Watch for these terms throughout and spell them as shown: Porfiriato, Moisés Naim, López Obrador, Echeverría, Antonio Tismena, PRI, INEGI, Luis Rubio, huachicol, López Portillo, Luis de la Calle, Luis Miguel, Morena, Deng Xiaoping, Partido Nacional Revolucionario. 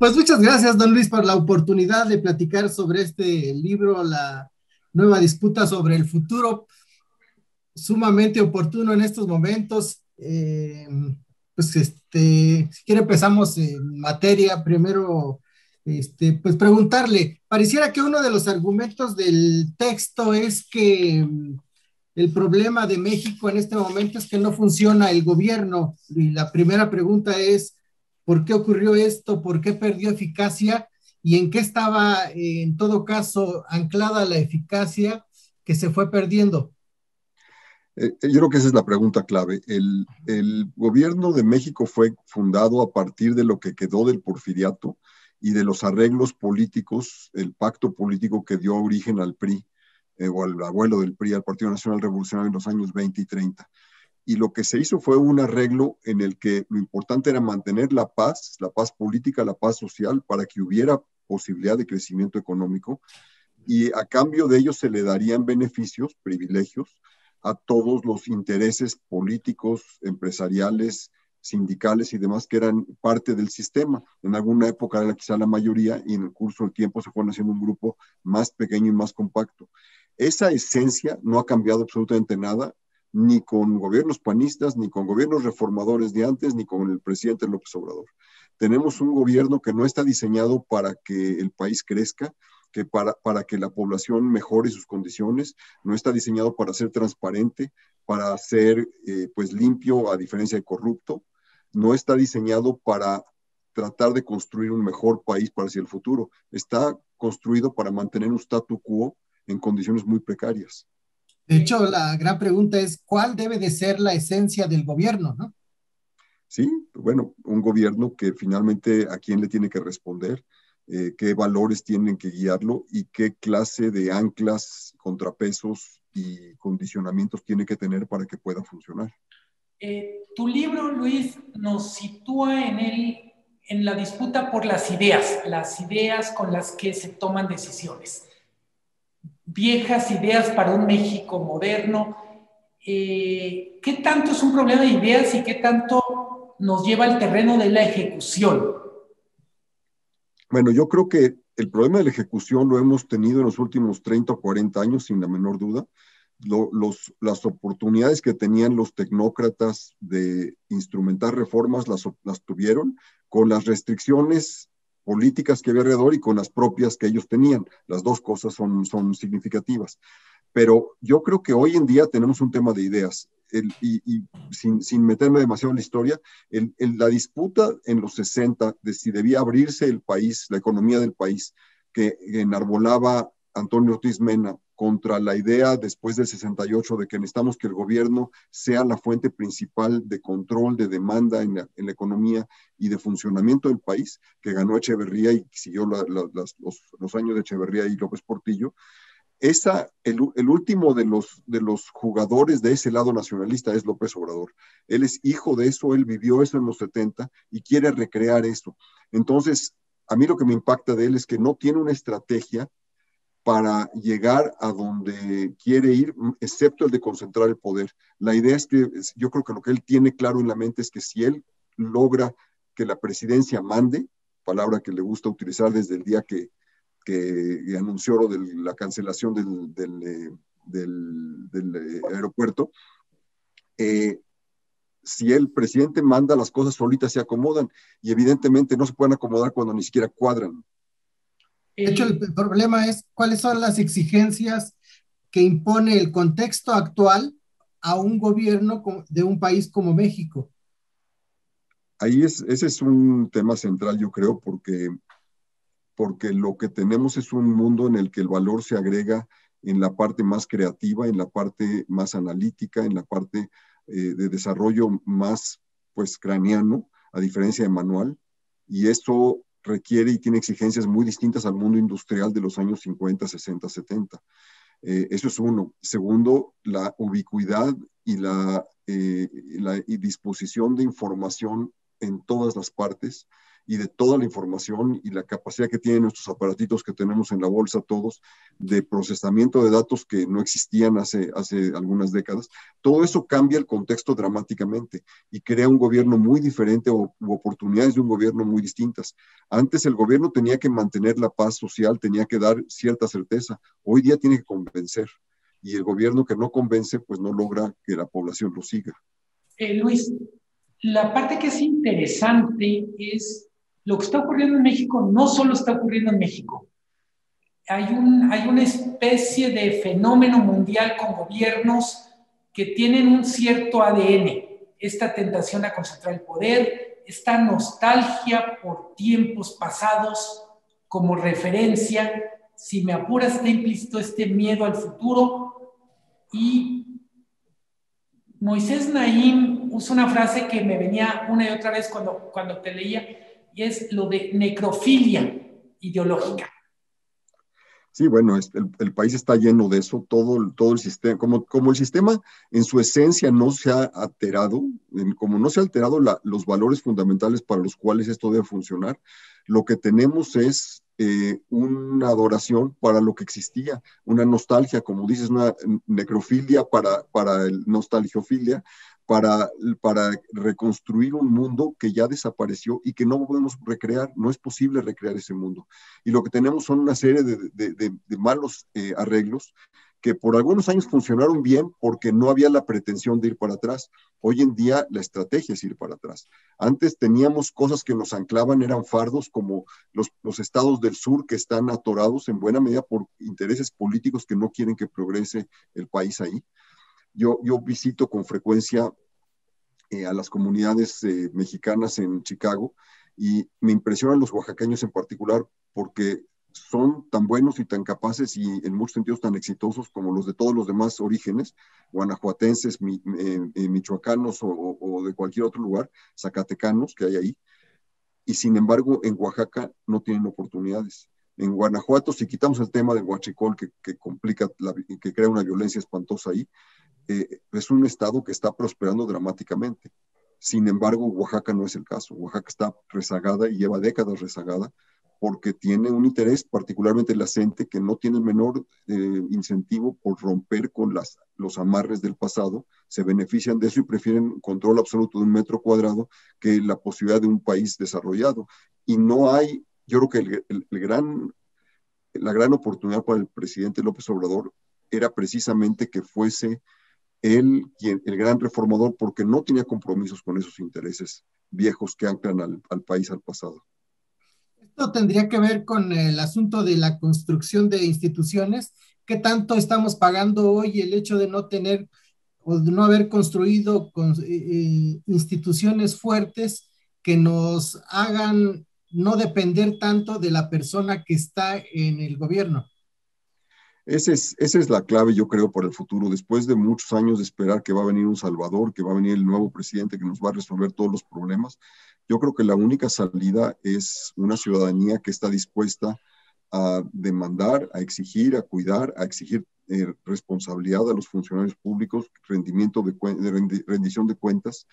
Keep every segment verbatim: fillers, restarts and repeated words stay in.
Pues muchas gracias, don Luis, por la oportunidad de platicar sobre este libro, La nueva disputa sobre el futuro, sumamente oportuno en estos momentos. Eh, pues este, si quiere empezamos en materia. Primero, este, pues preguntarle, pareciera que uno de los argumentos del texto es que el problema de México en este momento es que no funciona el gobierno, y la primera pregunta es, ¿por qué ocurrió esto? ¿Por qué perdió eficacia? ¿Y en qué estaba, eh, en todo caso, anclada la eficacia que se fue perdiendo? Eh, yo creo que esa es la pregunta clave. El, el gobierno de México fue fundado a partir de lo que quedó del porfiriato y de los arreglos políticos, el pacto político que dio origen al P R I, eh, o al abuelo del P R I, al Partido Nacional Revolucionario en los años veinte y treinta. Y lo que se hizo fue un arreglo en el que lo importante era mantener la paz, la paz política, la paz social, para que hubiera posibilidad de crecimiento económico, y a cambio de ello se le darían beneficios, privilegios, a todos los intereses políticos, empresariales, sindicales y demás que eran parte del sistema. En alguna época era quizá la mayoría, y en el curso del tiempo se fueron haciendo un grupo más pequeño y más compacto. Esa esencia no ha cambiado absolutamente nada, ni con gobiernos panistas, ni con gobiernos reformadores de antes, ni con el presidente López Obrador. Tenemos un gobierno que no está diseñado para que el país crezca, que para, para que la población mejore sus condiciones, no está diseñado para ser transparente, para ser eh, pues limpio, a diferencia de corrupto, no está diseñado para tratar de construir un mejor país para hacia el futuro, está construido para mantener un statu quo en condiciones muy precarias. De hecho, la gran pregunta es, ¿cuál debe de ser la esencia del gobierno, no? Sí, bueno, un gobierno que finalmente a quién le tiene que responder, eh, qué valores tienen que guiarlo y qué clase de anclas, contrapesos y condicionamientos tiene que tener para que pueda funcionar. Eh, tu libro, Luis, nos sitúa en, el, en la disputa por las ideas, las ideas con las que se toman decisiones. Viejas ideas para un México moderno. Eh, ¿Qué tanto es un problema de ideas y qué tanto nos lleva al terreno de la ejecución? Bueno, yo creo que el problema de la ejecución lo hemos tenido en los últimos treinta o cuarenta años, sin la menor duda. Lo, los, las oportunidades que tenían los tecnócratas de instrumentar reformas las, las tuvieron, con las restricciones políticas que había alrededor y con las propias que ellos tenían. Las dos cosas son, son significativas. Pero yo creo que hoy en día tenemos un tema de ideas. El, y y sin, sin meterme demasiado en la historia, el, el, la disputa en los sesenta de si debía abrirse el país, la economía del país, que enarbolaba Antonio Tismena, contra la idea después del sesenta y ocho de que necesitamos que el gobierno sea la fuente principal de control, de demanda en la, en la economía y de funcionamiento del país, que ganó Echeverría y siguió la, la, las, los, los años de Echeverría y López Portillo. Esa, el, el último de los, de los jugadores de ese lado nacionalista es López Obrador. Él es hijo de eso, él vivió eso en los setenta y quiere recrear eso. Entonces, a mí lo que me impacta de él es que no tiene una estrategia para llegar a donde quiere ir, excepto el de concentrar el poder. La idea es que yo creo que lo que él tiene claro en la mente es que si él logra que la presidencia mande, palabra que le gusta utilizar desde el día que, que anunció del, la cancelación del, del, del, del aeropuerto, eh, si el presidente manda, las cosas solitas se acomodan, y evidentemente no se pueden acomodar cuando ni siquiera cuadran. De hecho, el problema es cuáles son las exigencias que impone el contexto actual a un gobierno de un país como México. Ahí es, ese es un tema central, yo creo, porque, porque lo que tenemos es un mundo en el que el valor se agrega en la parte más creativa, en la parte más analítica, en la parte eh, de desarrollo más pues, craneano, a diferencia de manual, y eso requiere y tiene exigencias muy distintas al mundo industrial de los años cincuenta, sesenta, setenta. Eh, eso es uno. Segundo, la ubicuidad y la, eh, la y disposición de información en todas las partes y de toda la información y la capacidad que tienen nuestros aparatitos que tenemos en la bolsa todos, de procesamiento de datos que no existían hace, hace algunas décadas, todo eso cambia el contexto dramáticamente y crea un gobierno muy diferente o u oportunidades de un gobierno muy distintas. Antes el gobierno tenía que mantener la paz social, tenía que dar cierta certeza, hoy día tiene que convencer, y el gobierno que no convence pues no logra que la población lo siga. Eh, Luis, la parte que es interesante es lo que está ocurriendo en México. No solo está ocurriendo en México, hay, un, hay una especie de fenómeno mundial con gobiernos que tienen un cierto A D N, esta tentación a concentrar el poder, esta nostalgia por tiempos pasados como referencia. Si me apuras, está implícito este miedo al futuro. Y Moisés Naim usa una frase que me venía una y otra vez cuando, cuando te leía, y es lo de necrofilia ideológica. Sí, bueno, el, el país está lleno de eso, todo, todo el sistema, como, como el sistema en su esencia no se ha alterado, como no se ha alterado la, los valores fundamentales para los cuales esto debe funcionar, lo que tenemos es Eh, una adoración para lo que existía, una nostalgia, como dices, una necrofilia para, para el nostalgiofilia, para, para reconstruir un mundo que ya desapareció y que no podemos recrear, no es posible recrear ese mundo. Y lo que tenemos son una serie de, de, de, de malos eh, arreglos que por algunos años funcionaron bien porque no había la pretensión de ir para atrás. Hoy en día la estrategia es ir para atrás. Antes teníamos cosas que nos anclaban, eran fardos como los, los estados del sur que están atorados en buena medida por intereses políticos que no quieren que progrese el país ahí. Yo, yo visito con frecuencia eh, a las comunidades eh, mexicanas en Chicago y me impresionan los oaxaqueños en particular porque son tan buenos y tan capaces y en muchos sentidos tan exitosos como los de todos los demás orígenes, guanajuatenses, mi, eh, michoacanos o, o de cualquier otro lugar, zacatecanos que hay ahí, y sin embargo en Oaxaca no tienen oportunidades. En Guanajuato, si quitamos el tema del huachicol que, que complica, la, que crea una violencia espantosa ahí, eh, es un estado que está prosperando dramáticamente. Sin embargo, Oaxaca no es el caso. Oaxaca está rezagada y lleva décadas rezagada, porque tiene un interés, particularmente la gente, que no tiene el menor eh, incentivo por romper con las, los amarres del pasado, se benefician de eso y prefieren control absoluto de un metro cuadrado que la posibilidad de un país desarrollado. Y no hay, yo creo que el, el, el gran, la gran oportunidad para el presidente López Obrador era precisamente que fuese él quien, el gran reformador, porque no tenía compromisos con esos intereses viejos que anclan al, al país al pasado. Esto tendría que ver con el asunto de la construcción de instituciones. ¿Qué tanto estamos pagando hoy el hecho de no tener o de no haber construido con, eh, instituciones fuertes que nos hagan no depender tanto de la persona que está en el gobierno? Ese es, esa es la clave, yo creo, para el futuro. Después de muchos años de esperar que va a venir un salvador, que va a venir el nuevo presidente que nos va a resolver todos los problemas, yo creo que la única salida es una ciudadanía que está dispuesta a demandar, a exigir, a cuidar, a exigir eh, responsabilidad a los funcionarios públicos, rendimiento de, de rendi rendición de cuentas.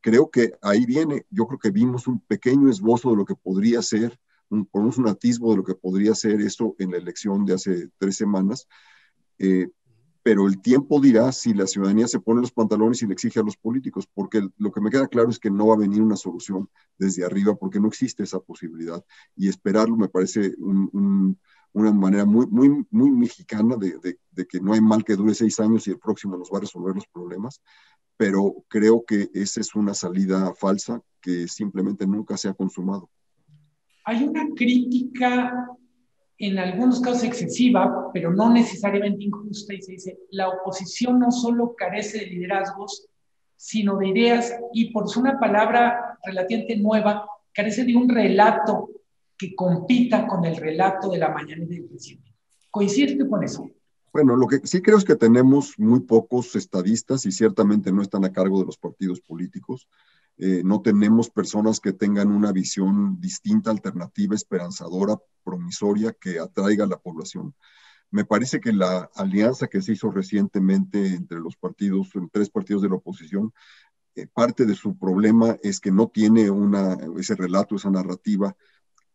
Creo que ahí viene, yo creo que vimos un pequeño esbozo de lo que podría ser, un, un atisbo de lo que podría ser eso en la elección de hace tres semanas, eh, pero el tiempo dirá si la ciudadanía se pone los pantalones y le exige a los políticos, porque lo que me queda claro es que no va a venir una solución desde arriba, porque no existe esa posibilidad, y esperarlo me parece un, un, una manera muy, muy, muy mexicana de, de, de que no hay mal que dure seis años y el próximo nos va a resolver los problemas, pero creo que esa es una salida falsa que simplemente nunca se ha consumado. Hay una crítica en algunos casos excesiva, pero no necesariamente injusta, y se dice, la oposición no solo carece de liderazgos, sino de ideas, y por una palabra relativamente nueva, carece de un relato que compita con el relato de la mañana del presidente. ¿Coincide con eso? Bueno, lo que sí creo es que tenemos muy pocos estadistas, y ciertamente no están a cargo de los partidos políticos. Eh, no tenemos personas que tengan una visión distinta, alternativa, esperanzadora, promisoria, que atraiga a la población. Me parece que la alianza que se hizo recientemente entre los partidos, entre tres partidos de la oposición, eh, parte de su problema es que no tiene una, ese relato, esa narrativa,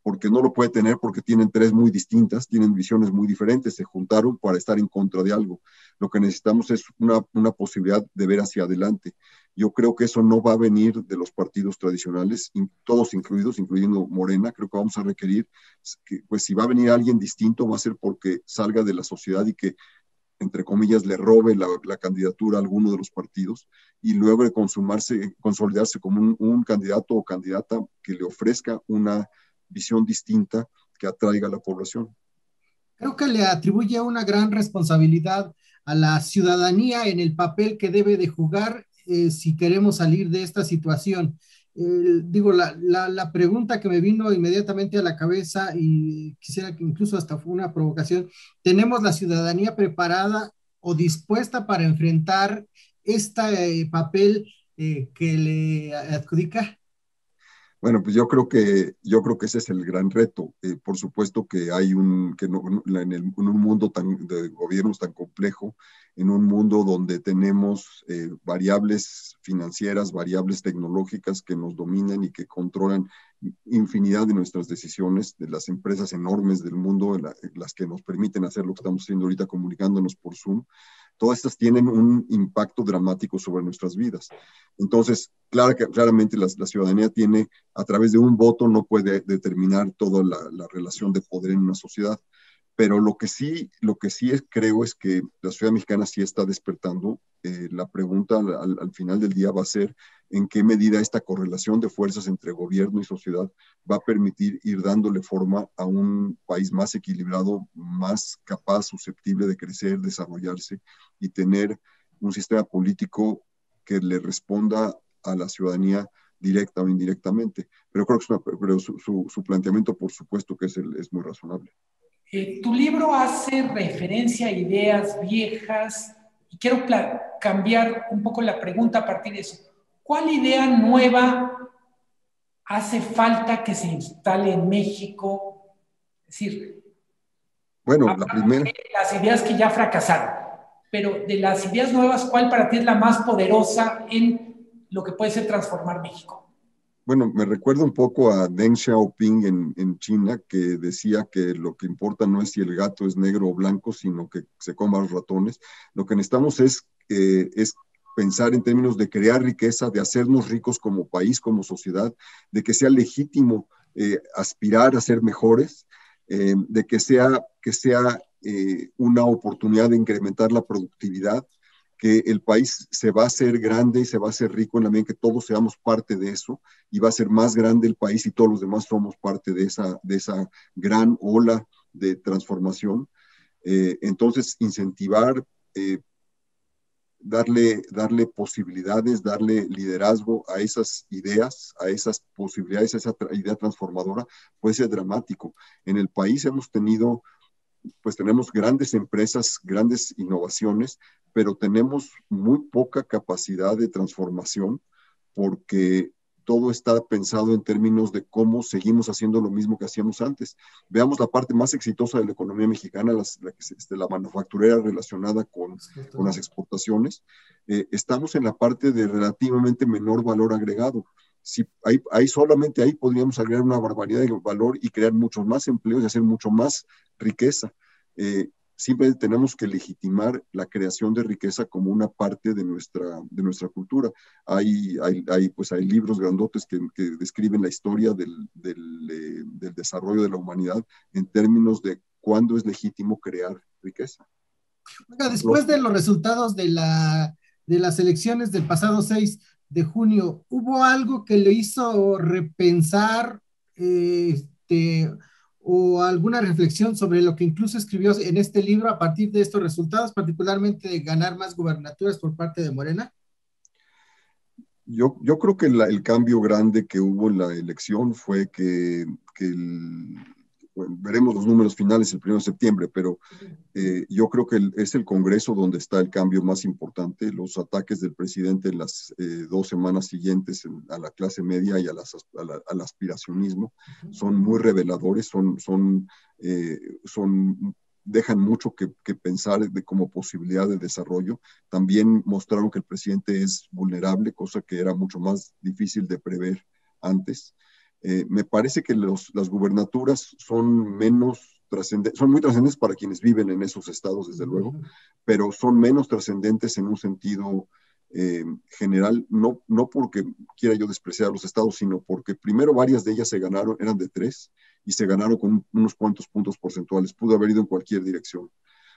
porque no lo puede tener, porque tienen tres muy distintas, tienen visiones muy diferentes, se juntaron para estar en contra de algo. Lo que necesitamos es una, una posibilidad de ver hacia adelante. Yo creo que eso no va a venir de los partidos tradicionales, todos incluidos, incluyendo Morena. Creo que vamos a requerir, que, pues si va a venir alguien distinto, va a ser porque salga de la sociedad y que, entre comillas, le robe la, la candidatura a alguno de los partidos y logre consumarse, consolidarse como un, un candidato o candidata que le ofrezca una visión distinta que atraiga a la población. Creo que le atribuye una gran responsabilidad a la ciudadanía en el papel que debe de jugar eh, si queremos salir de esta situación. Eh, digo, la, la, la pregunta que me vino inmediatamente a la cabeza y quisiera que incluso hasta fue una provocación, ¿tenemos la ciudadanía preparada o dispuesta para enfrentar este eh, papel eh, que le adjudica? Bueno, pues yo creo que, yo creo que ese es el gran reto. Eh, por supuesto que hay un, que no, en, el, en un mundo tan, de gobiernos tan complejo, en un mundo donde tenemos eh, variables financieras, variables tecnológicas que nos dominan y que controlan infinidad de nuestras decisiones, de las empresas enormes del mundo, la, las que nos permiten hacer lo que estamos haciendo ahorita comunicándonos por Zoom. Todas estas tienen un impacto dramático sobre nuestras vidas. Entonces, clar, claramente la, la ciudadanía tiene, a través de un voto, no puede determinar toda la, la relación de poder en una sociedad. Pero lo que sí, lo que sí es, creo es que la sociedad mexicana sí está despertando. Eh, la pregunta al, al final del día va a ser en qué medida esta correlación de fuerzas entre gobierno y sociedad va a permitir ir dándole forma a un país más equilibrado, más capaz, susceptible de crecer, desarrollarse y tener un sistema político que le responda a la ciudadanía directa o indirectamente. Pero creo que es una, pero su, su, su planteamiento, por supuesto, que es, el, es muy razonable. Eh, tu libro hace referencia a ideas viejas y quiero cambiar un poco la pregunta a partir de eso. ¿Cuál idea nueva hace falta que se instale en México? Es decir, bueno, la primera... de las ideas que ya fracasaron, pero de las ideas nuevas, ¿cuál para ti es la más poderosa en lo que puede ser transformar México? Bueno, me recuerda un poco a Deng Xiaoping en, en China, que decía que lo que importa no es si el gato es negro o blanco, sino que se coma los ratones. Lo que necesitamos es, eh, es pensar en términos de crear riqueza, de hacernos ricos como país, como sociedad, de que sea legítimo eh, aspirar a ser mejores, eh, de que sea, que sea eh, una oportunidad de incrementar la productividad, que el país se va a hacer grande y se va a hacer rico en la medida en que todos seamos parte de eso, y va a ser más grande el país y todos los demás somos parte de esa, de esa gran ola de transformación. Eh, entonces, incentivar, eh, darle, darle posibilidades, darle liderazgo a esas ideas, a esas posibilidades, a esa tra- idea transformadora, puede ser dramático. En el país hemos tenido... pues tenemos grandes empresas, grandes innovaciones, pero tenemos muy poca capacidad de transformación porque todo está pensado en términos de cómo seguimos haciendo lo mismo que hacíamos antes. Veamos la parte más exitosa de la economía mexicana, las, la, este, la manufacturera relacionada con, con las exportaciones. Eh, estamos en la parte de relativamente menor valor agregado. Si ahí, ahí solamente ahí podríamos agregar una barbaridad de valor y crear muchos más empleos y hacer mucho más riqueza. Eh, siempre tenemos que legitimar la creación de riqueza como una parte de nuestra, de nuestra cultura. Hay, hay, hay, pues hay libros grandotes que, que describen la historia del, del, eh, del desarrollo de la humanidad en términos de cuándo es legítimo crear riqueza. Oiga, después de los resultados de, la, de las elecciones del pasado seis de junio, ¿hubo algo que le hizo repensar eh, este, o alguna reflexión sobre lo que incluso escribió en este libro a partir de estos resultados, particularmente de ganar más gubernaturas por parte de Morena? Yo, yo creo que la, el cambio grande que hubo en la elección fue que, que el, bueno, veremos los números finales el primero de septiembre, pero eh, yo creo que el, es el Congreso donde está el cambio más importante. Los ataques del presidente en las eh, dos semanas siguientes en, a la clase media y a las, a la, al aspiracionismo son muy reveladores, son, son, eh, son dejan mucho que, que pensar de, como posibilidad de desarrollo. También mostraron que el presidente es vulnerable, cosa que era mucho más difícil de prever antes. Eh, me parece que los, las gubernaturas son menos trascendentes, son muy trascendentes para quienes viven en esos estados, desde luego, pero son menos trascendentes en un sentido eh, general, no, no porque quiera yo despreciar los estados, sino porque primero varias de ellas se ganaron, eran de tres, y se ganaron con unos cuantos puntos porcentuales, pudo haber ido en cualquier dirección.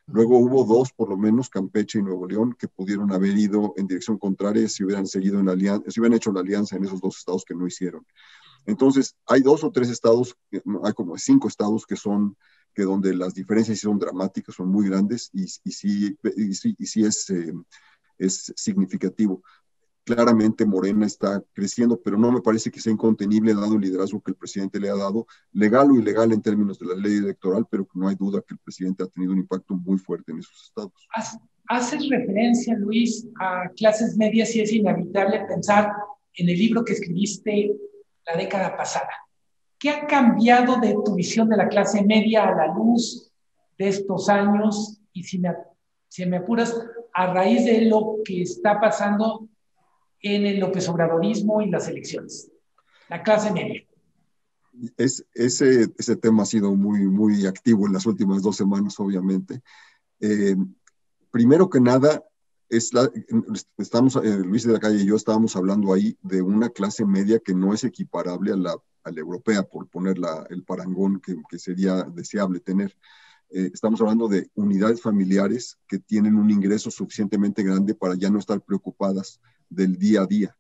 Luego hubo dos, por lo menos, Campeche y Nuevo León, que pudieron haber ido en dirección contraria si hubieran seguido en la alianza, si hubieran hecho la alianza en esos dos estados que no hicieron. Entonces, hay dos o tres estados, hay como cinco estados que son, que donde las diferencias son dramáticas, son muy grandes, y, y, sí, y, sí, y sí es, eh, es significativo. Claramente Morena está creciendo, pero no me parece que sea incontenible dado el liderazgo que el presidente le ha dado, legal o ilegal en términos de la ley electoral, pero no hay duda que el presidente ha tenido un impacto muy fuerte en esos estados. Haces referencia, Luis, a clases medias, y es inevitable pensar en el libro que escribiste la década pasada. ¿Qué ha cambiado de tu visión de la clase media a la luz de estos años? Y si me, si me apuras, a raíz de lo que está pasando en el López Obradorismo y las elecciones, la clase media. Es, ese, ese tema ha sido muy, muy activo en las últimas dos semanas, obviamente. Eh, primero que nada, es la, estamos, eh, Luis de la Calle y yo estábamos hablando ahí de una clase media que no es equiparable a la, a la europea, por poner la, el parangón que, que sería deseable tener. Eh, estamos hablando de unidades familiares que tienen un ingreso suficientemente grande para ya no estar preocupadas del día a día.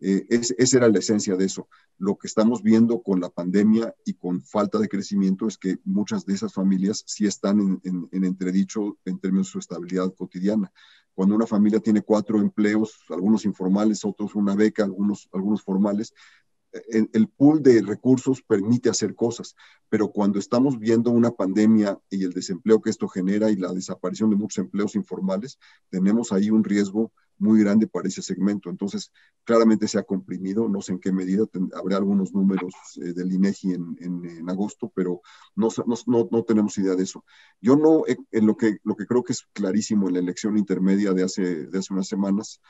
Eh, es, esa era la esencia de eso. Lo que estamos viendo con la pandemia y con falta de crecimiento es que muchas de esas familias sí están en, en, en entredicho en términos de su estabilidad cotidiana. Cuando una familia tiene cuatro empleos, algunos informales, otros una beca, algunos, algunos formales, el, el pool de recursos permite hacer cosas, pero cuando estamos viendo una pandemia y el desempleo que esto genera y la desaparición de muchos empleos informales, tenemos ahí un riesgo muy grande para ese segmento. Entonces, claramente se ha comprimido, no sé en qué medida, ten, habrá algunos números eh, del INEGI en, en, en agosto, pero no, no, no tenemos idea de eso. Yo no, eh, en lo que, lo que creo que es clarísimo en la elección intermedia de hace, de hace unas semanas,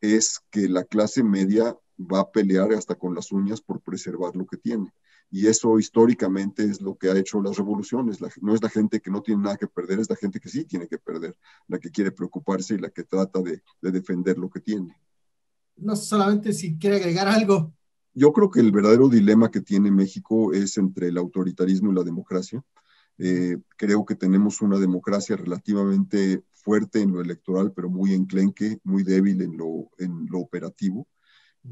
es que la clase media va a pelear hasta con las uñas por preservar lo que tiene. Y eso históricamente es lo que ha hecho las revoluciones. La, no es la gente que no tiene nada que perder, es la gente que sí tiene que perder, la que quiere preocuparse y la que trata de, de defender lo que tiene. No solamente si quiere agregar algo. Yo creo que el verdadero dilema que tiene México es entre el autoritarismo y la democracia. Eh, creo que tenemos una democracia relativamente fuerte en lo electoral, pero muy enclenque, muy débil en lo, en lo operativo.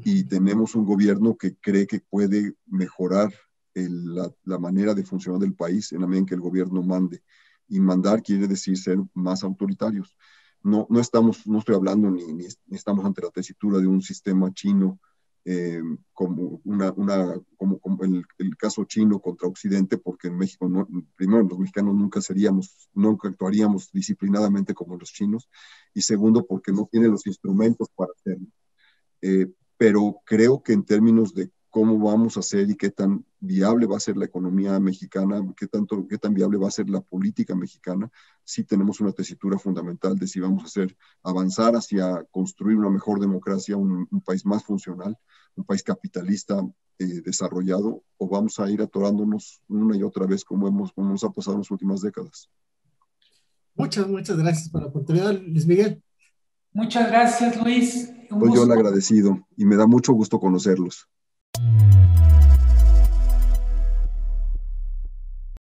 Y tenemos un gobierno que cree que puede mejorar el, la, la manera de funcionar del país en la medida en que el gobierno mande. Y mandar quiere decir ser más autoritarios. No, no, estamos, no estoy hablando ni, ni estamos ante la tesitura de un sistema chino, eh, como, una, una, como, como el, el caso chino contra Occidente, porque en México, no, primero, los mexicanos nunca seríamos, nunca actuaríamos disciplinadamente como los chinos, y segundo, porque no tienen los instrumentos para hacerlo. Eh, pero creo que en términos de cómo vamos a hacer y qué tan viable va a ser la economía mexicana, qué, tanto, qué tan viable va a ser la política mexicana, sí tenemos una tesitura fundamental de si vamos a hacer avanzar hacia construir una mejor democracia, un, un país más funcional, un país capitalista eh, desarrollado, o vamos a ir atorándonos una y otra vez como, hemos, como nos ha pasado en las últimas décadas. Muchas, muchas gracias por la oportunidad, Luis Miguel. Muchas gracias, Luis. Soy yo el agradecido y me da mucho gusto conocerlos.